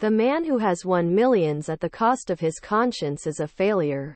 The man who has won millions at the cost of his conscience is a failure.